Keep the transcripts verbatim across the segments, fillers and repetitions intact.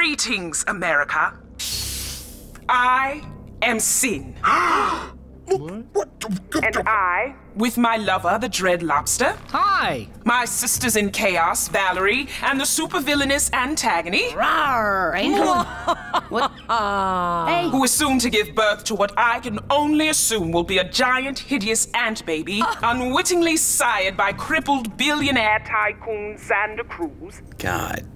Greetings, America. I am Sin. And I, with my lover, the Dread Lobster. Hi. My sisters in chaos, Valerie, and the supervillainous Antagony. Rawr, angel. What? Uh, hey. Who is soon to give birth to what I can only assume will be a giant, hideous ant baby, uh. unwittingly sired by crippled billionaire tycoon Xander Cruz. God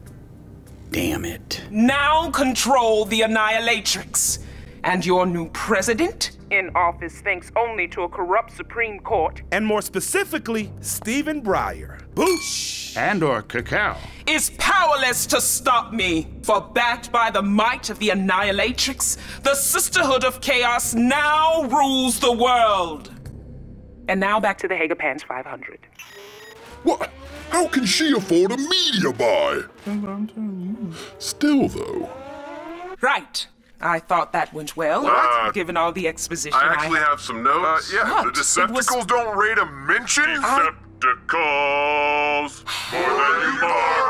damn it. Now control the Annihilatrix. And your new president? In office thanks only to a corrupt Supreme Court. And more specifically, Stephen Breyer. Boosh! And or cacao. Is powerless to stop me. For backed by the might of the Annihilatrix, the Sisterhood of Chaos now rules the world. And now back to the Hager Pants five hundred. What? How can she afford a media buy? I'm telling you. Still though. Right. I thought that went well, uh, given all the exposition. I actually I have some notes. Uh, yeah, what? The Decepticles was... don't rate a mention. Decepticals, I...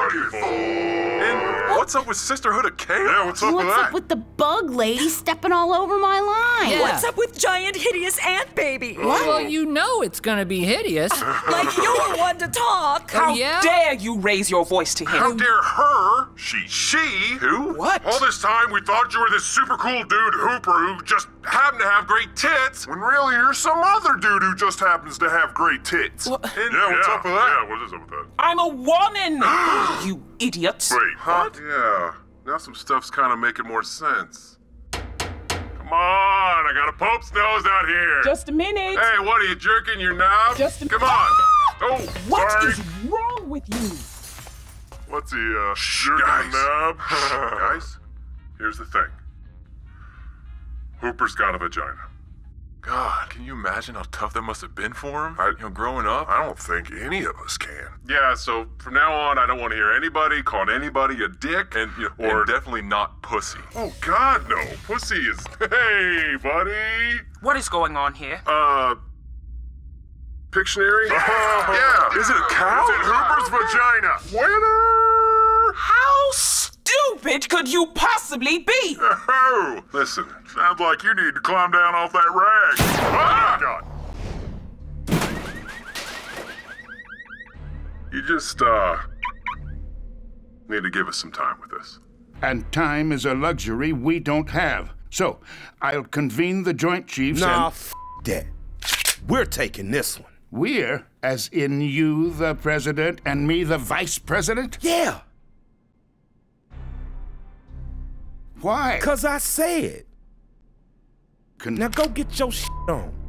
more than you bargained for. And what's up with Sisterhood of Chaos? Yeah, what's up what's with that? What's up with the bug lady stepping all over my line? Yeah. What's up with giant hideous ant baby? What? Well, you know it's gonna be hideous. Like you're one to talk. How oh, yeah? dare you raise your voice to him? How dare her? She, she, who? What? All this time we thought you were this super cool dude, Hooper, who just happened to have great tits, when really you're some other dude who just happens to have great tits. Well, and, yeah, what's yeah, up with that? Yeah, what is up with that? I'm a woman! You idiots. Wait, huh? What? Yeah, now some stuff's kind of making more sense. Come on, I got a Pope's nose out here. Just a minute. Hey, what, are you jerking your knob? Just a Come on. Oh, what sorry. is wrong with you? What's he, uh, jerking Guys. the knob? Guys, here's the thing. Hooper's got a vagina. God, can you imagine how tough that must have been for him? I, you know, growing up? I don't think any of us can. Yeah, so from now on, I don't want to hear anybody calling anybody a dick. And, you know, or and definitely not pussy. Oh, God, no. Pussy is... Hey, buddy! What is going on here? Uh... Pictionary? Uh, yeah! Is it a cow? It's in Hooper's vagina! Winner! How stupid could you possibly be? Oh, listen, sounds like you need to climb down off that rag. Ah! God. You just, uh, need to give us some time with this. And time is a luxury we don't have. So, I'll convene the Joint Chiefs no, and... Nah, f*** that. We're taking this one. We're? As in you, the President, and me, the Vice President? Yeah! Why? Because I said. Con now go get your shit on.